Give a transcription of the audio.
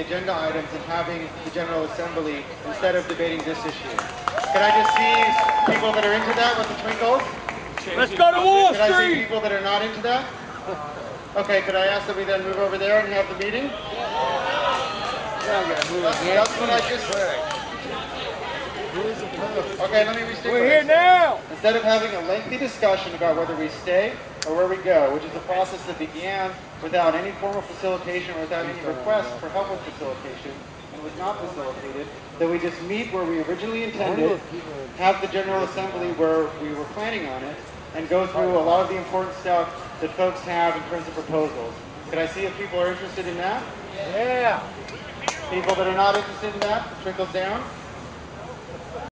the agenda items and having the General Assembly instead of debating this issue. Can I just see people that are into that with the twinkles? Let's go to Wall Street! Can I see people that are not into that? Okay, could I ask that we then move over there and have the meeting? That's what I just said. Okay, let me restate. We're here now! Instead of having a lengthy discussion about whether we stay or where we go, which is a process that began without any formal facilitation or without any request for help with facilitation, and was not facilitated, that we just meet where we originally intended, have the General Assembly where we were planning on it, and go through a lot of the important stuff that folks have in terms of proposals. Could I see if people are interested in that? Yeah. People that are not interested in that, trickles down.